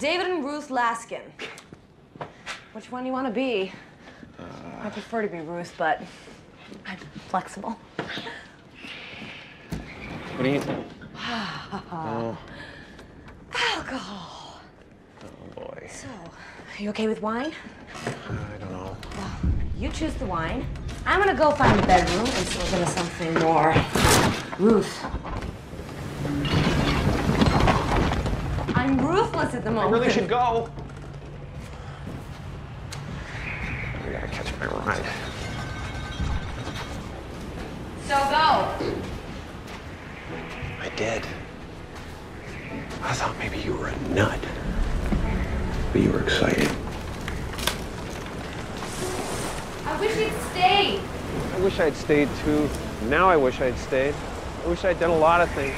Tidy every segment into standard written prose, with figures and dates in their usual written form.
David and Ruth Laskin. Which one do you want to be? I prefer to be Ruth, but I'm flexible. What do you think? Oh. Alcohol. Oh, boy. So, are you okay with wine? I don't know. Well, you choose the wine. I'm going to go find the bedroom and slip into something more. Ruth. I'm ruthless at the moment. I really should go. I gotta catch my ride. So go. I did. I thought maybe you were a nut. But you were excited. I wish you'd stayed. I wish I'd stayed too. Now I wish I'd stayed. I wish I'd done a lot of things.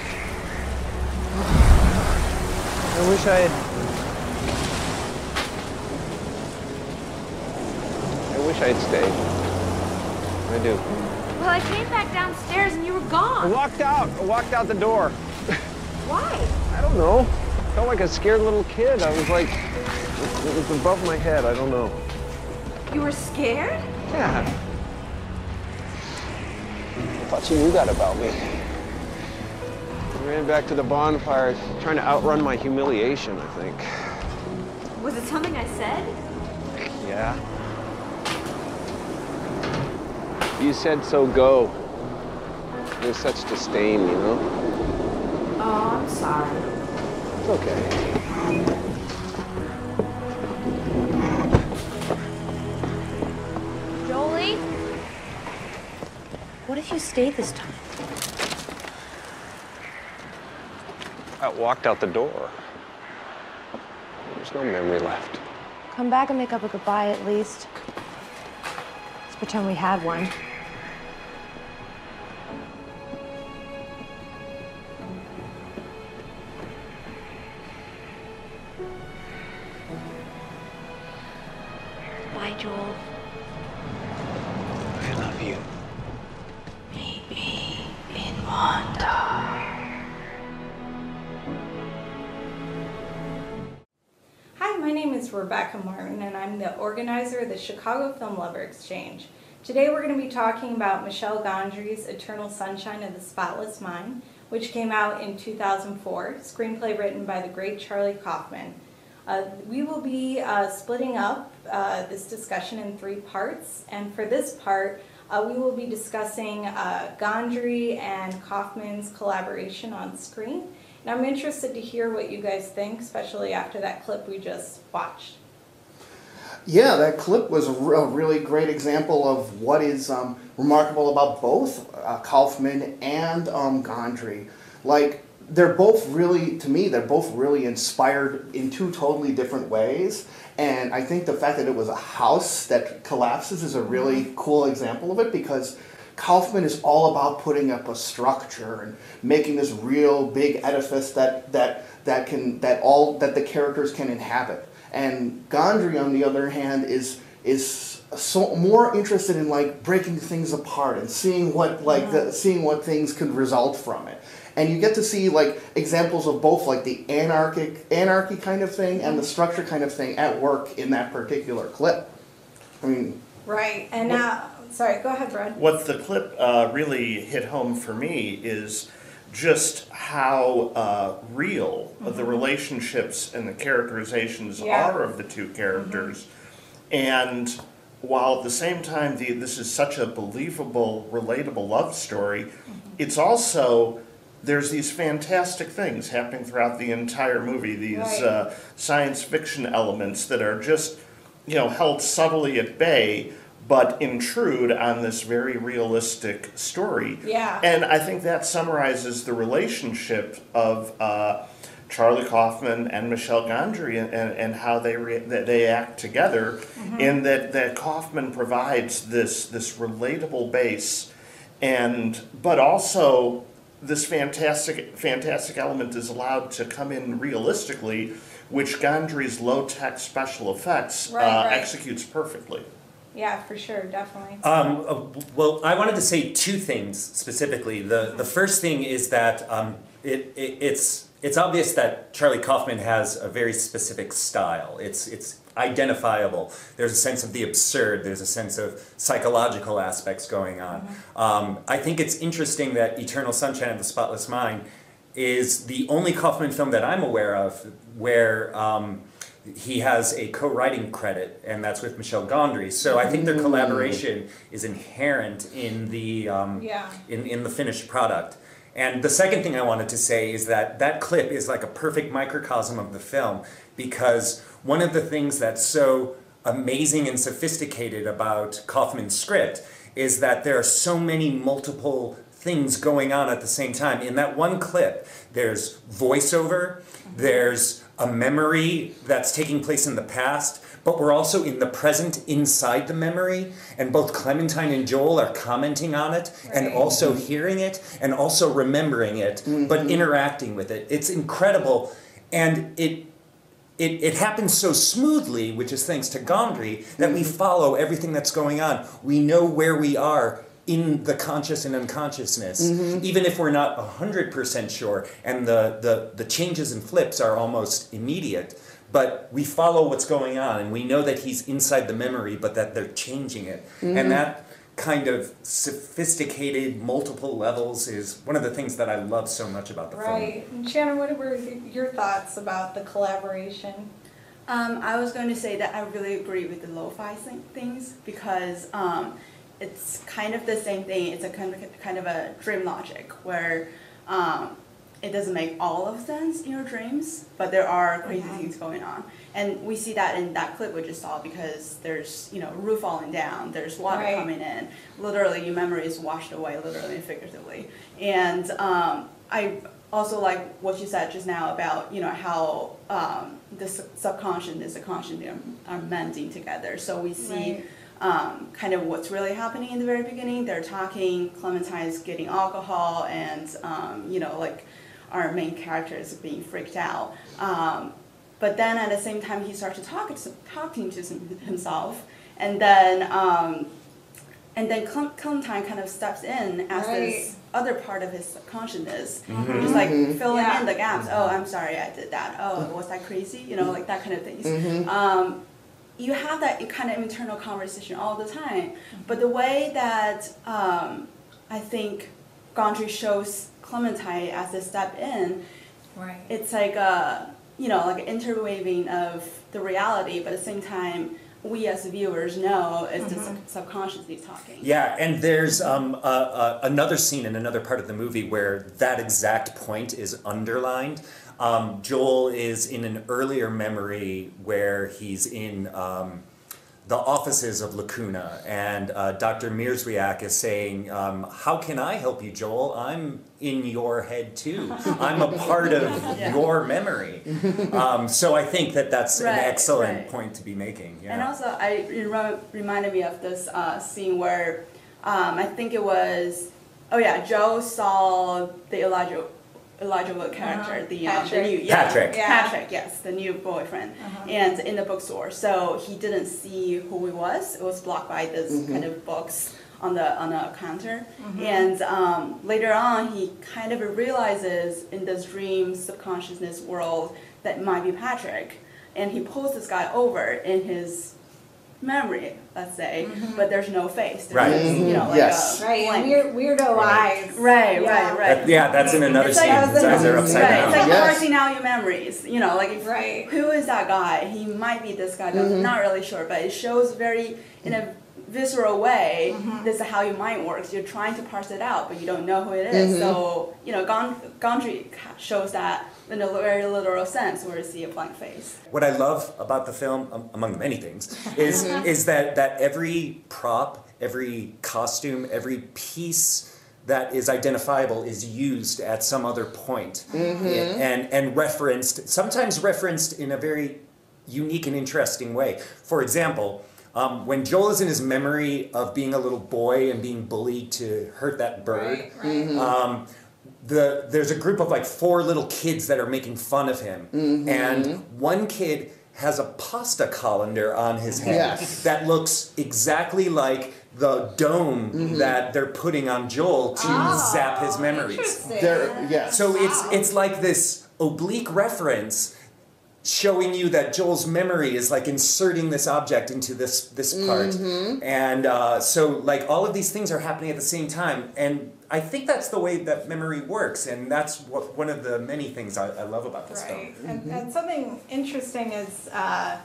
I wish I had... I wish I had stayed. I do. Well, I came back downstairs and you were gone. I walked out. I walked out the door. Why? I don't know. I felt like a scared little kid. I was like... It was above my head. I don't know. You were scared? Yeah. I thought you knew that about me. I ran back to the bonfire, trying to outrun my humiliation, I think. Was it something I said? Yeah. You said, so go. There's such disdain, you know? Oh, I'm sorry. It's okay. What if you stayed this time? I walked out the door. There's no memory left. Come back and make up a goodbye at least. Let's pretend we had one. Bye, Joel. I love you. Meet me in Wanda. Hi, my name is Rebecca Martin, and I'm the organizer of the Chicago Film Lover Exchange. Today we're going to be talking about Michel Gondry's Eternal Sunshine of the Spotless Mind, which came out in 2004, screenplay written by the great Charlie Kaufman. We will be splitting up this discussion in three parts, and for this part, we will be discussing Gondry and Kaufman's collaboration on screen. And I'm interested to hear what you guys think, especially after that clip we just watched. Yeah, that clip was a really great example of what is remarkable about both Kaufman and Gondry. Like, they're both really, to me, they're both really inspired in two totally different ways. And I think the fact that it was a house that collapses is a really cool example of it, because Kaufman is all about putting up a structure and making this real big edifice that the characters can inhabit. And Gondry, on the other hand, is so more interested in like breaking things apart and seeing what seeing what things could result from it. And you get to see like examples of both like the anarchy kind of thing and the structure kind of thing at work in that particular clip. I mean, right. And now, sorry, go ahead, Brad. What the clip really hit home for me is just how real the relationships and the characterizations are of the two characters, and while at the same time this is such a believable, relatable love story, it's also there's these fantastic things happening throughout the entire movie, these science fiction elements that are just, you know, held subtly at bay, but intrude on this very realistic story. Yeah. And I think that summarizes the relationship of Charlie Kaufman and Michel Gondry and how they act together, in that Kaufman provides this relatable base, but also this fantastic element is allowed to come in realistically, which Gondry's low-tech special effects executes perfectly. Yeah, for sure, definitely. Well, I wanted to say two things specifically. The first thing is that it's It's obvious that Charlie Kaufman has a very specific style. It's identifiable. There's a sense of the absurd. There's a sense of psychological aspects going on. Mm-hmm. I think it's interesting that Eternal Sunshine of the Spotless Mind is the only Kaufman film that I'm aware of where he has a co-writing credit, and that's with Michel Gondry. So I think their collaboration is inherent in the in the finished product. And the second thing I wanted to say is that that clip is like a perfect microcosm of the film, because one of the things that's so amazing and sophisticated about Kaufman's script is that there are so many multiple things going on at the same time. In that one clip, there's voiceover, there's a memory that's taking place in the past, but we're also in the present inside the memory, and both Clementine and Joel are commenting on it, right, and also hearing it, and also remembering it, but interacting with it. It's incredible, and it happens so smoothly, which is thanks to Gondry, that we follow everything that's going on. We know where we are in the conscious and unconsciousness, even if we're not 100% sure, and the changes and flips are almost immediate. But we follow what's going on, and we know that he's inside the memory, but that they're changing it. And that kind of sophisticated, multiple levels is one of the things that I love so much about the film. Right. And Shannon, what were your thoughts about the collaboration? I was going to say that I really agree with the lo-fi things, because it's kind of the same thing. It's a kind of a dream logic where it doesn't make all of sense in your dreams, but there are crazy things going on. And we see that in that clip we just saw, because there's, you know, roof falling down, there's water coming in. Literally, your memory is washed away, literally and figuratively. And I also like what you said just now about, you know, how the subconscious and the conscious are mending together. So we see kind of what's really happening in the very beginning. They're talking, Clementine's getting alcohol, and, you know, like, our main character is being freaked out, but then at the same time he starts to talking to himself, and then Clementine kind of steps in as this other part of his subconsciousness, just like filling in the gaps. Oh, I'm sorry, I did that. Oh, was I crazy? You know, like that kind of things. You have that kind of internal conversation all the time, but the way that I think Gondry shows Clementine as they step in, it's like a, you know, like an interweaving of the reality, but at the same time, we as viewers know it's the subconsciously talking. Yeah, and there's another scene in another part of the movie where that exact point is underlined. Joel is in an earlier memory where he's in the offices of Lacuna, and Dr. Mierzwiak is saying, how can I help you, Joel? I'm in your head too. I'm a part of your memory. So I think that that's an excellent point to be making. Yeah. And also, it reminded me of this scene where, I think it was, Joe saw the Elijah Wood character, the new Patrick. Yeah. Patrick, yes, the new boyfriend, and in the bookstore. So he didn't see who he was. It was blocked by this kind of books on the counter. And later on, he kind of realizes in this dream subconsciousness world that might be Patrick, and he pulls this guy over in his memory, let's say, but there's no face. There's you know, like a blank. Weirdo eyes. Yeah, that's in another scene. His eyes are upside down. It's like parsing out your memories. You know, like if, who is that guy? He might be this guy. I'm not really sure, but it shows very in a visceral way. This is how your mind works. You're trying to parse it out, but you don't know who it is. So you know, Gondry shows that in a very literal sense, where you see a blank face. What I love about the film, among many things, is that every prop, every costume, every piece that is identifiable is used at some other point and referenced, sometimes referenced in a very unique and interesting way. For example, when Joel is in his memory of being a little boy and being bullied to hurt that bird, there's a group of like 4 little kids that are making fun of him, and one kid has a pasta colander on his head that looks exactly like the dome that they're putting on Joel to zap his memories. So it's like this oblique reference showing you that Joel's memory is like inserting this object into this part. Mm-hmm. And so like all of these things are happening at the same time. And I think that's the way that memory works. And that's what, one of the many things I love about this film. Mm-hmm. And something interesting is I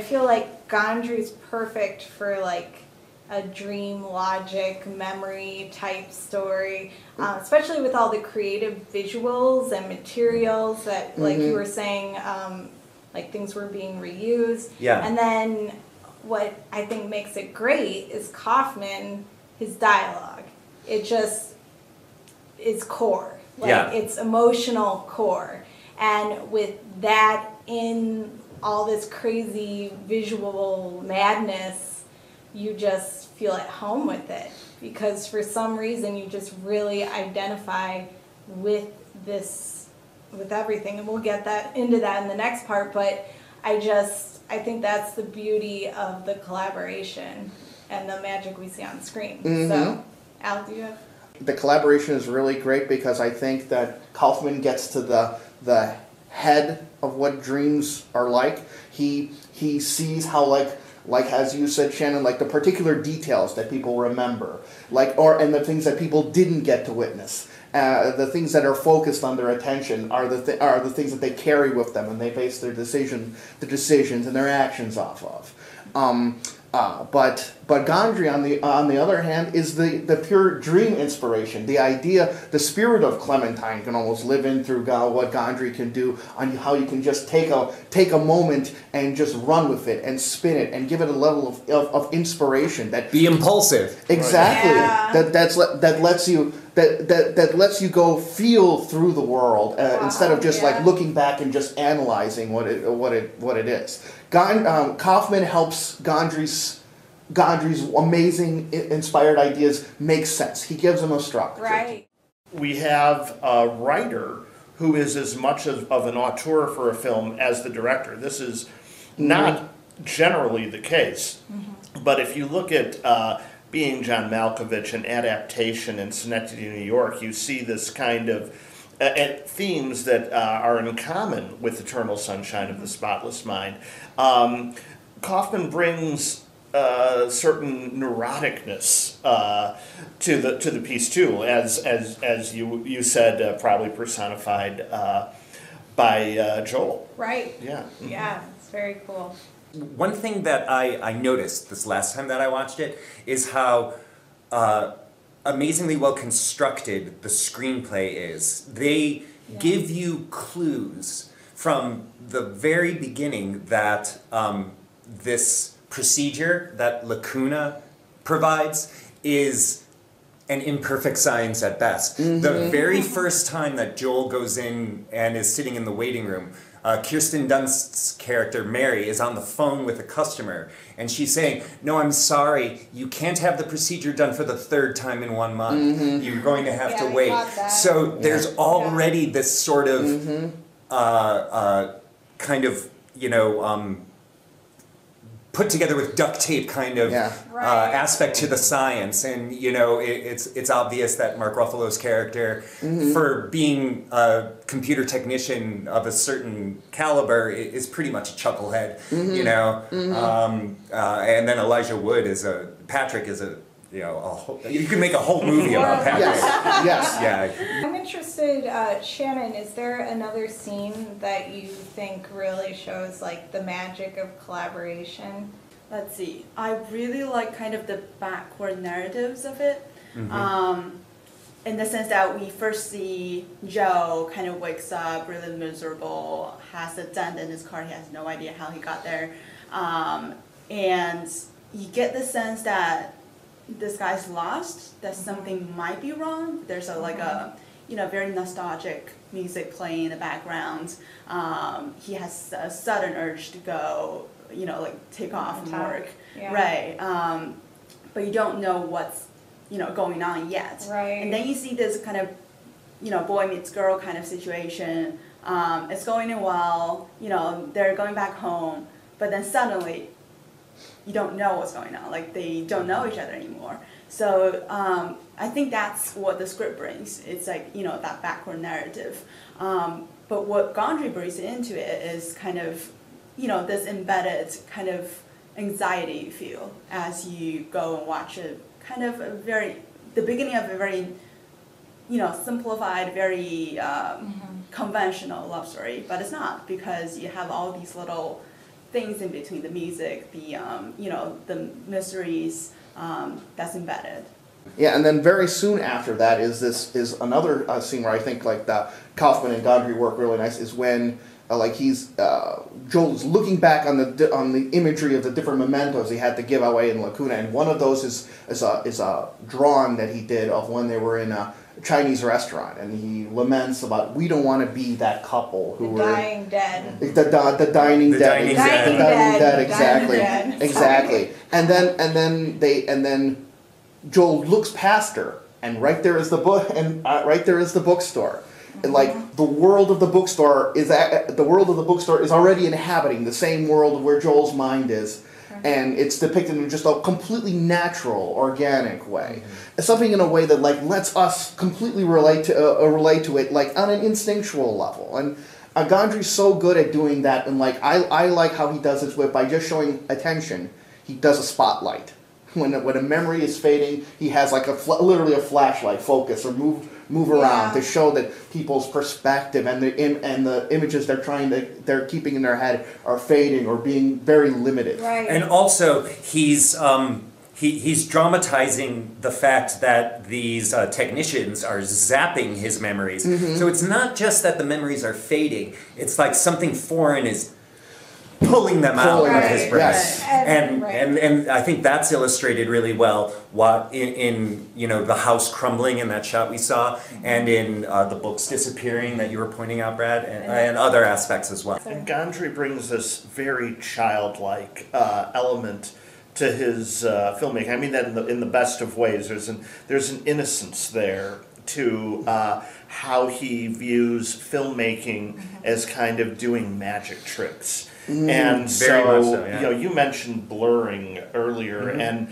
feel like Gondry's perfect for like a dream logic memory type story, especially with all the creative visuals and materials that, like you were saying, like things were being reused. Yeah. And then what I think makes it great is Kaufman, his dialogue. It just is core. Like, yeah. It's emotional core. And with that in all this crazy visual madness, you just feel at home with it because for some reason you just really identify with this, with everything, and we'll get that into that in the next part, but I think that's the beauty of the collaboration and the magic we see on screen. Mm-hmm. So, Al, do you have? The collaboration is really great because I think that Kaufman gets to the head of what dreams are like. He sees how like as you said, Shannon, like the particular details that people remember, and the things that people didn't get to witness, the things that are focused on their attention are the things that they carry with them and they base their decisions and their actions off of. But Gondry, on the other hand, is the pure dream inspiration. The idea, the spirit of Clementine can almost live in through what Gondry can do, on how you can just take a moment and just run with it and spin it and give it a level of inspiration that be impulsive. Exactly. Yeah. That lets you go feel through the world instead of just like looking back and just analyzing what it is. Kaufman helps Gondry's amazing inspired ideas make sense. He gives them a structure. Right. We have a writer who is as much of an auteur for a film as the director. This is not generally the case, but if you look at Being John Malkovich and Adaptation in Synecdoche, New York, you see this kind of themes that are in common with Eternal Sunshine of the Spotless Mind. Kaufman brings certain neuroticness to the piece too, as you said, probably personified by Joel. Right. Yeah. Mm-hmm. Yeah. It's very cool. One thing that I noticed this last time that I watched it is how amazingly well constructed the screenplay is. They give you clues from the very beginning that this procedure that Lacuna provides is an imperfect science at best. Mm-hmm. The very first time that Joel goes in and is sitting in the waiting room, Kirsten Dunst's character, Mary, is on the phone with a customer, and she's saying, "No, I'm sorry, you can't have the procedure done for the third time in 1 month. Mm-hmm. You're going to have to wait." So there's already this sort of kind of, you know, put together with duct tape kind of aspect to the science. And, you know, it's obvious that Mark Ruffalo's character, for being a computer technician of a certain caliber, is pretty much a chucklehead, you know. Mm-hmm. And then Elijah Wood is you can make a whole movie about Patrick. Yes. I'm interested, Shannon, is there another scene that you think really shows like the magic of collaboration? Let's see. I really like kind of the backward narratives of it. Mm-hmm. In the sense that we first see Joe kind of wakes up really miserable, has a dent in his car, he has no idea how he got there. And you get the sense that this guy's lost, that something might be wrong. There's a very nostalgic music playing in the background. He has a sudden urge to go, take off from work. Yeah. Right. But you don't know what's, going on yet. Right. And then you see this kind of, boy meets girl kind of situation. It's going in well, they're going back home, but then suddenly, you don't know what's going on. Like, they don't know each other anymore. So I think that's what the script brings. It's like, that backward narrative. But what Gondry brings into it is kind of, you know, this embedded kind of anxiety you feel as you go and watch a kind of a the beginning of a very, you know, simplified, very conventional love story. But it's not, because you have all these little things in between, the music, the, you know, the mysteries that's embedded. Yeah, and then very soon after that is another scene where I think like the Kaufman and Gondry work really nice, is when like he's Joel's looking back on the imagery of the different mementos he had to give away in Lacuna, and one of those is a drawing that he did of when they were in a Chinese restaurant, and he laments about we don't want to be that couple who were dying dead. The dining dead, exactly. And then Joel looks past her, and right there is the book, and right there is the bookstore. And like the world of the bookstore is already inhabiting the same world where Joel's mind is, and it's depicted in just a completely natural, organic way. Something in a way that like lets us completely relate to it, like on an instinctual level. And Gondry's so good at doing that, and like I like how he does it with by just showing attention. He does a spotlight. When a memory is fading, he has like literally a flashlight focus or move around to show that people's perspective and the images they're keeping in their head are fading or being very limited. Right. And also he's dramatizing the fact that these technicians are zapping his memories. So it's not just that the memories are fading; it's like something foreign is pulling them out of his brain. Yes. And I think that's illustrated really well what in you know, the house crumbling in that shot we saw, and in the books disappearing that you were pointing out, Brad, and other aspects as well. And Gondry brings this very childlike element to his filmmaking. I mean that in the best of ways. There's an innocence there to how he views filmmaking as kind of doing magic tricks. And you know, you mentioned blurring earlier, and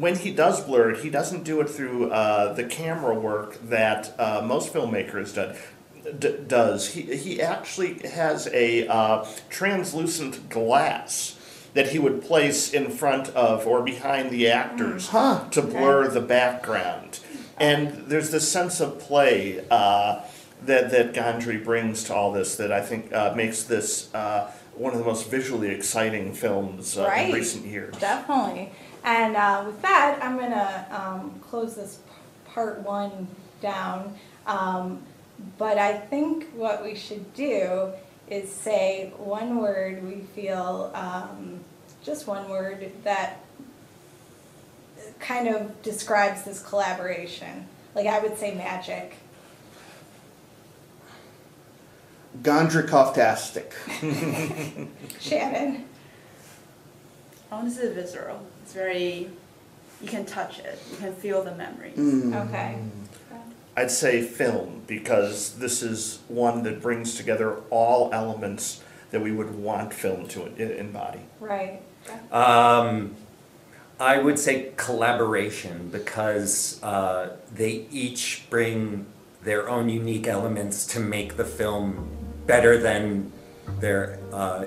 when he does blur it, he doesn't do it through the camera work that most filmmakers does. He actually has a translucent glass that he would place in front of or behind the actors to blur the background. And there's this sense of play that Gondry brings to all this that I think makes this one of the most visually exciting films in recent years. Definitely. And with that, I'm going to close this part one down. But I think what we should do is say one word we feel, just one word, that kind of describes this collaboration. Like, I would say magic. Gondry-Koftastic. Shannon. I want to say visceral. It's very, you can touch it. You can feel the memories. Okay. I'd say film, because this is one that brings together all elements that we would want film to embody. Right. I would say collaboration, because they each bring their own unique elements to make the film better than their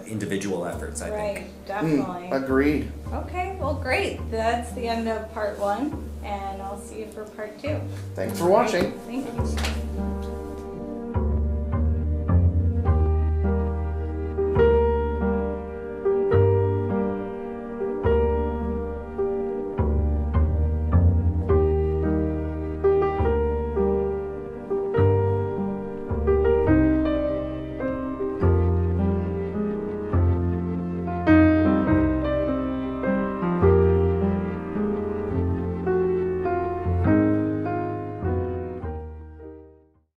individual efforts, I think. Right, definitely. Agreed. Okay, well, great. That's the end of part one, and I'll see you for part two. Thanks for watching. Thank you.